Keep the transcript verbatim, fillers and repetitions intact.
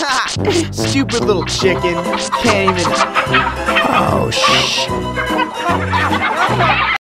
Ha! Stupid little chicken. Can't even... Oh, shh.